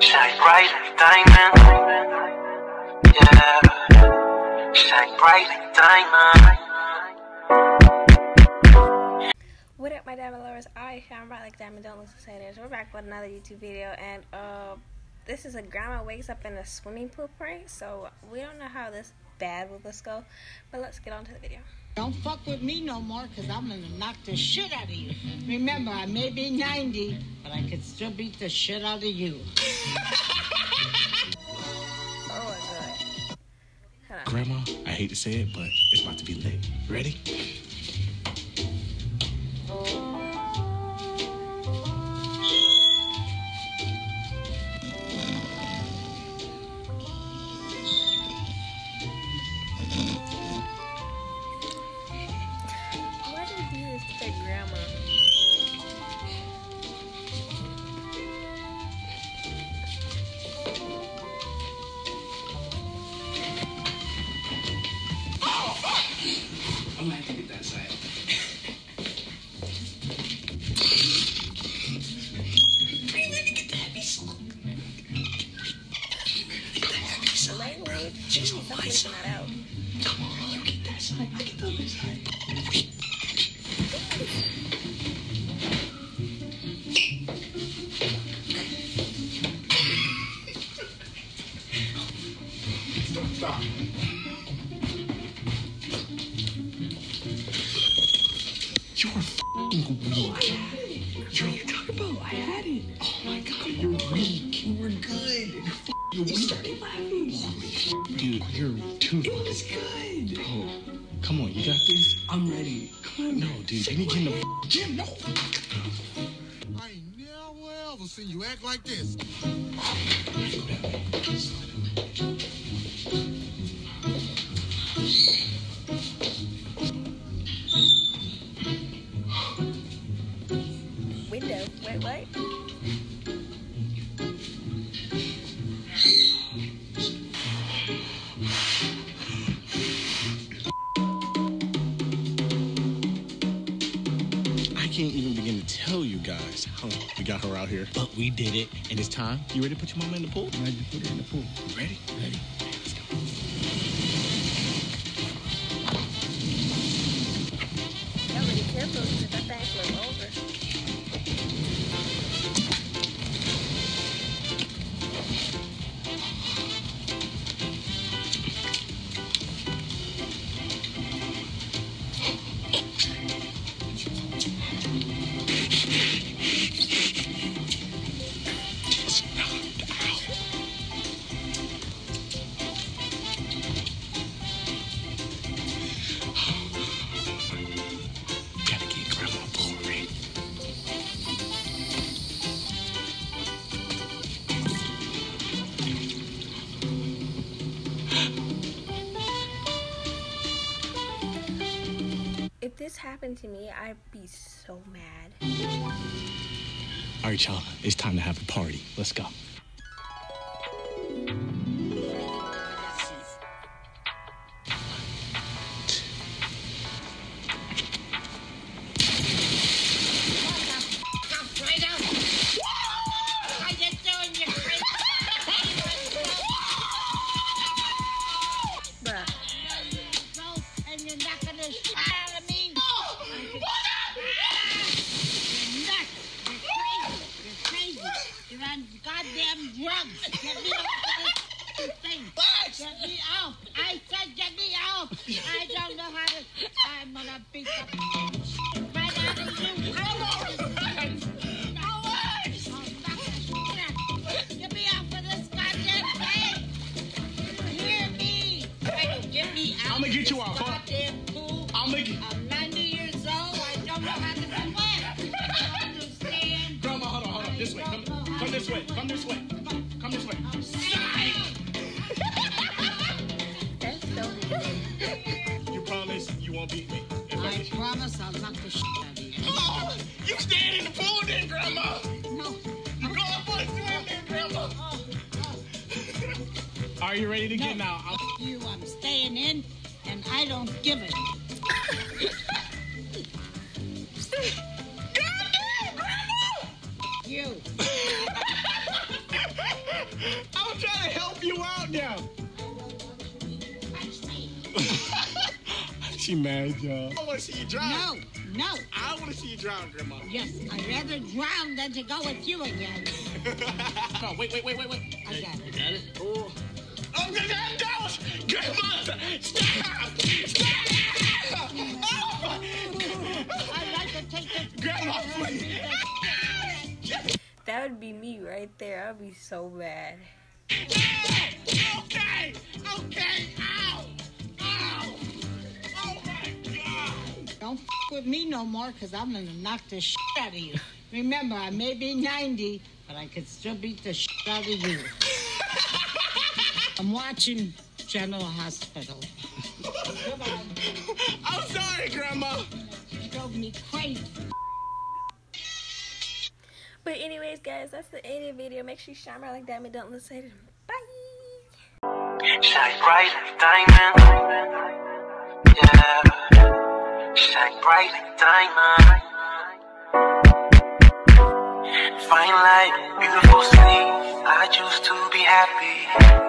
Shine bright like diamond. Yeah. Shine bright like diamond. What up, my diamond lovers? I shine bright like diamond. Don't look so sad. We're back with another YouTube video, and this is a grandma wakes up in a swimming pool prank. So we don't know how this bad will this go, but let's get on to the video. Don't fuck with me no more, because I'm going to knock the shit out of you. Remember, I may be 90, but I could still beat the shit out of you. Oh, my God. Grandma, I hate to say it, but it's about to be late. Ready? I'm gonna have to get that side. I'm gonna get the happy song. Get the happy side, bro. She's on my side. Come on, you get that side. I get the other side. Stop. You're a f***ing weak. What are you talking about? I had it. Oh my God, you're weak. You were good. You're f***ing weak. You started laughing. Holy f***, dude, you're too weak. It was good. Bro, come on, you got this? I'm ready. Come on. No, dude, you need to get in the f***ing gym. No. I ain't never ever seen you act like this. Wait. I can't even begin to tell you guys how we got her out here, but we did it, and it's time. You ready to put your mama in the pool? I'm ready to put her in the pool. Ready? Ready. If this happened to me, I'd be so mad. All right, y'all, it's time to have a party. Let's go. Goddamn drugs! Get me off this thing! Get me off! I said get me off! I don't know how to... I'm gonna beat the... right out of you! No words! Get me off of this goddamn thing! Hear me! Get me out! I'm gonna get you off, huh? I'm gonna get... I'm 90 years old. I don't know how to do it. I don't understand. Grandma, hold on. This way. Come this way. You promise you won't beat me? I promise I'll knock the shit out of you. Oh, you stand in the pool then, Grandma. No. You go up on a swim then, Grandma. Are you ready to get now? I'm staying in, and I don't give a shit. You. I'm trying to help you out now. She mad, y'all. I want to see you drown. No, no. I want to see you drown, Grandma. Yes, I'd rather drown than to go with you again. Oh, wait. I got it. You got it? Oh. Oh, God, don't! Grandma, stop! Stop! Oh, I'd like to take this. Grandma, please. That would be me right there. I'd be so mad. No! Okay! Okay! Ow! Ow! Oh my God! Don't f with me no more, because I'm going to knock the shit out of you. Remember, I may be 90, but I could still beat the shit out of you. I'm watching General Hospital. Come on. I'm sorry, Grandma. You drove me crazy. But anyways, guys, that's the end of the video. Make sure you shine bright like diamond. Don't lose sight of them. Bye. Shine bright like diamond. Yeah. Shine bright like diamond. Fine light, beautiful city. I choose to be happy.